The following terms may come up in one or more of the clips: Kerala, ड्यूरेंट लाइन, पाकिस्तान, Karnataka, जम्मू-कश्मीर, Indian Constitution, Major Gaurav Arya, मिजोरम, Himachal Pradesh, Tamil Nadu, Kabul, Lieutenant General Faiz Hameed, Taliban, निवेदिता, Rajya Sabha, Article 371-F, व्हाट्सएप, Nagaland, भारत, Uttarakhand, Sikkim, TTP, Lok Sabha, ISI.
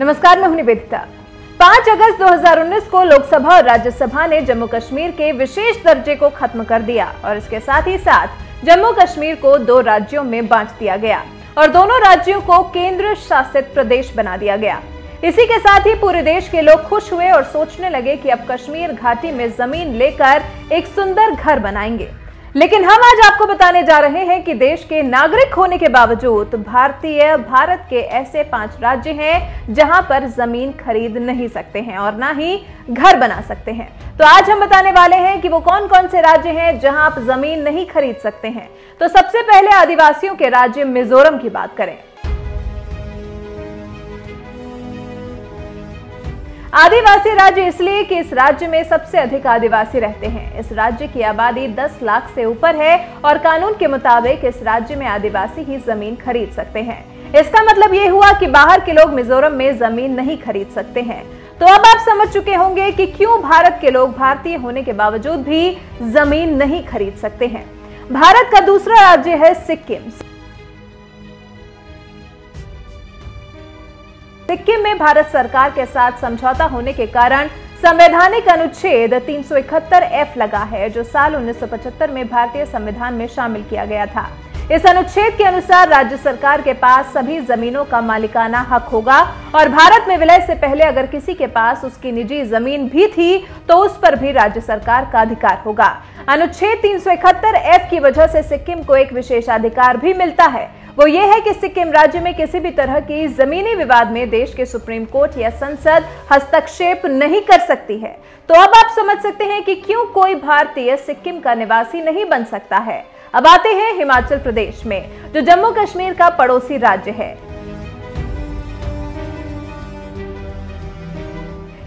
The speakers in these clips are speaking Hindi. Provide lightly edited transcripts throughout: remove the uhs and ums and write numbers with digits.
नमस्कार, मैं हूं निवेदिता। 5 अगस्त 2019 को लोकसभा और राज्यसभा ने जम्मू कश्मीर के विशेष दर्जे को खत्म कर दिया और इसके साथ ही साथ जम्मू कश्मीर को 2 राज्यों में बांट दिया गया और दोनों राज्यों को केंद्र शासित प्रदेश बना दिया गया। इसी के साथ ही पूरे देश के लोग खुश हुए और सोचने लगे कि अब कश्मीर घाटी में जमीन लेकर एक सुंदर घर बनाएंगे। लेकिन हम आज आपको बताने जा रहे हैं कि देश के नागरिक होने के बावजूद भारत के ऐसे 5 राज्य हैं जहां पर जमीन खरीद नहीं सकते हैं और ना ही घर बना सकते हैं। तो आज हम बताने वाले हैं कि वो कौन कौन से राज्य हैं जहां आप जमीन नहीं खरीद सकते हैं। तो सबसे पहले आदिवासियों के राज्य मिजोरम की बात करें। आदिवासी राज्य इसलिए कि इस राज्य में सबसे अधिक आदिवासी रहते हैं। इस राज्य की आबादी 10 लाख से ऊपर है और कानून के मुताबिक इस राज्य में आदिवासी ही जमीन खरीद सकते हैं। इसका मतलब ये हुआ कि बाहर के लोग मिजोरम में जमीन नहीं खरीद सकते हैं। तो अब आप समझ चुके होंगे कि क्यों भारत के लोग भारतीय होने के बावजूद भी जमीन नहीं खरीद सकते हैं। भारत का दूसरा राज्य है सिक्किम। सिक्किम में भारत सरकार के साथ समझौता होने के कारण संवैधानिक अनुच्छेद 371-F लगा है, जो साल 1975 में भारतीय संविधान में शामिल किया गया था। इस अनुच्छेद के अनुसार राज्य सरकार के पास सभी जमीनों का मालिकाना हक होगा और भारत में विलय से पहले अगर किसी के पास उसकी निजी जमीन भी थी तो उस पर भी राज्य सरकार का अधिकार होगा। अनुच्छेद 371-F की वजह से सिक्किम को एक विशेषाधिकार भी मिलता है। वो ये है कि सिक्किम राज्य में किसी भी तरह की जमीनी विवाद में देश के सुप्रीम कोर्ट या संसद हस्तक्षेप नहीं कर सकती है। तो अब आप समझ सकते हैं कि क्यों कोई भारतीय सिक्किम का निवासी नहीं बन सकता है। अब आते हैं हिमाचल प्रदेश में, जो जम्मू कश्मीर का पड़ोसी राज्य है।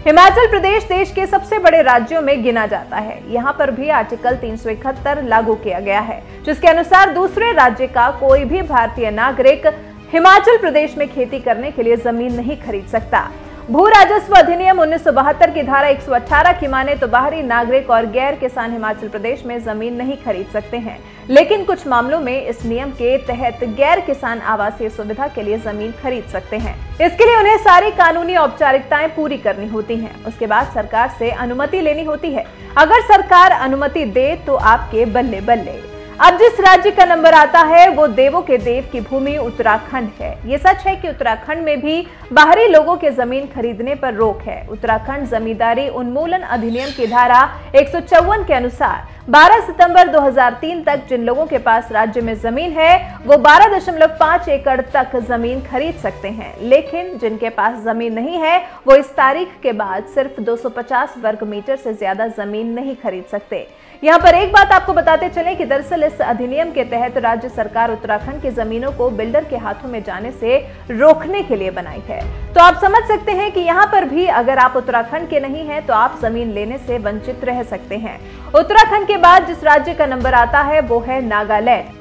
हिमाचल प्रदेश देश के सबसे बड़े राज्यों में गिना जाता है। यहाँ पर भी आर्टिकल 371 लागू किया गया है, जिसके अनुसार दूसरे राज्य का कोई भी भारतीय नागरिक हिमाचल प्रदेश में खेती करने के लिए जमीन नहीं खरीद सकता। भू राजस्व अधिनियम 1972 की धारा 118 की माने तो बाहरी नागरिक और गैर किसान हिमाचल प्रदेश में जमीन नहीं खरीद सकते हैं, लेकिन कुछ मामलों में इस नियम के तहत गैर किसान आवासीय सुविधा के लिए जमीन खरीद सकते हैं। इसके लिए उन्हें सारी कानूनी औपचारिकताएं पूरी करनी होती हैं। उसके बाद सरकार से अनुमति लेनी होती है। अगर सरकार अनुमति दे तो आपके बल्ले बल्ले। अब जिस राज्य का नंबर आता है वो देवों के देव की भूमि उत्तराखंड है। ये सच है कि उत्तराखंड में भी बाहरी लोगों के जमीन खरीदने पर रोक है। उत्तराखंड जमींदारी उन्मूलन अधिनियम की धारा 154 के अनुसार 12 सितंबर 2003 तक जिन लोगों के पास राज्य में जमीन है वो 12.5 एकड़ तक जमीन खरीद सकते हैं, लेकिन जिनके पास जमीन नहीं है वो इस तारीख के बाद सिर्फ 250 वर्ग मीटर से ज्यादा जमीन नहीं खरीद सकते। यहाँ पर एक बात आपको बताते चले कि दरअसल इस अधिनियम के तहत राज्य सरकार उत्तराखंड की जमीनों को बिल्डर के हाथों में जाने से रोकने के लिए बनाई है। तो आप समझ सकते हैं कि यहाँ पर भी अगर आप उत्तराखंड के नहीं हैं तो आप जमीन लेने से वंचित रह सकते हैं। उत्तराखंड के बाद जिस राज्य का नंबर आता है वो है नागालैंड।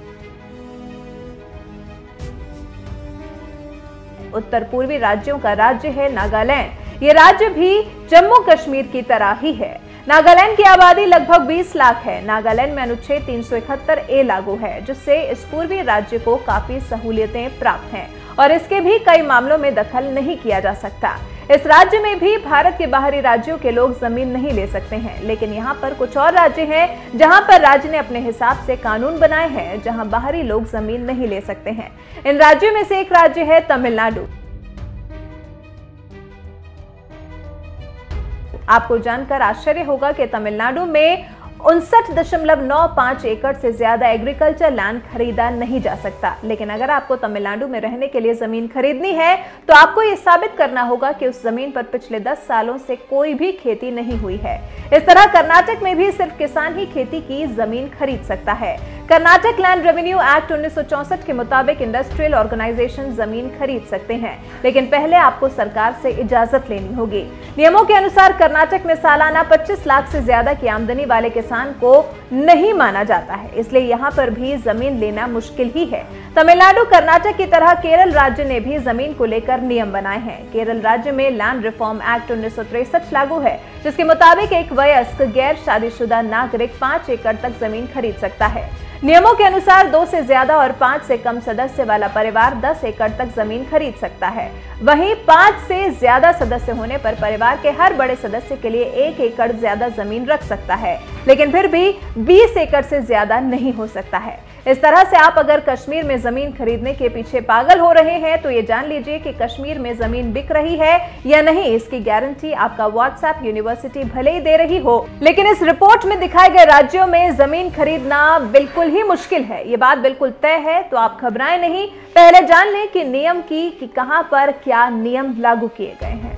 उत्तर पूर्वी राज्यों का राज्य है नागालैंड। ये राज्य भी जम्मू कश्मीर की तरह ही है। नागालैंड की आबादी लगभग 20 लाख है। नागालैंड में अनुच्छेद 371A लागू है, जिससे इस पूर्वी राज्य को काफी सहूलियतें प्राप्त हैं और इसके भी कई मामलों में दखल नहीं किया जा सकता। इस राज्य में भी भारत के बाहरी राज्यों के लोग जमीन नहीं ले सकते हैं, लेकिन यहाँ पर कुछ और राज्य हैं जहाँ पर राज्य ने अपने हिसाब से कानून बनाए हैं जहाँ बाहरी लोग जमीन नहीं ले सकते हैं। इन राज्यों में से एक राज्य है तमिलनाडु। आपको जानकर आश्चर्य होगा कि तमिलनाडु में 59.95 एकड़ से ज्यादा एग्रीकल्चर लैंड खरीदा नहीं जा सकता, लेकिन अगर आपको तमिलनाडु में रहने के लिए जमीन खरीदनी है तो आपको ये साबित करना होगा कि उस जमीन पर पिछले 10 सालों से कोई भी खेती नहीं हुई है। इस तरह कर्नाटक में भी सिर्फ किसान ही खेती की जमीन खरीद सकता है। कर्नाटक लैंड रेवेन्यू एक्ट 1964 के मुताबिक इंडस्ट्रियल ऑर्गेनाइजेशन जमीन खरीद सकते हैं, लेकिन पहले आपको सरकार से इजाजत लेनी होगी। नियमों के अनुसार कर्नाटक में सालाना 25 लाख से ज्यादा की आमदनी वाले किसान को नहीं माना जाता है, इसलिए यहाँ पर भी जमीन लेना मुश्किल ही है। तमिलनाडु कर्नाटक की तरह केरल राज्य ने भी जमीन को लेकर नियम बनाए हैं। केरल राज्य में लैंड रिफॉर्म एक्ट 1963 लागू है, जिसके मुताबिक एक वयस्क गैर शादीशुदा नागरिक 5 एकड़ तक जमीन खरीद सकता है। नियमों के अनुसार 2 से ज्यादा और 5 से कम सदस्य वाला परिवार 10 एकड़ तक जमीन खरीद सकता है। वहीं 5 से ज्यादा सदस्य होने पर परिवार के हर बड़े सदस्य के लिए 1 एकड़ ज्यादा जमीन रख सकता है, लेकिन फिर भी 20 एकड़ से ज्यादा नहीं हो सकता है। इस तरह से आप अगर कश्मीर में जमीन खरीदने के पीछे पागल हो रहे हैं तो ये जान लीजिए कि कश्मीर में जमीन बिक रही है या नहीं, इसकी गारंटी आपका व्हाट्सएप यूनिवर्सिटी भले ही दे रही हो, लेकिन इस रिपोर्ट में दिखाए गए राज्यों में जमीन खरीदना बिल्कुल ही मुश्किल है। ये बात बिल्कुल तय है, तो आप घबराएं नहीं। पहले जान लें कि नियम की कि कहां पर क्या नियम लागू किए गए हैं।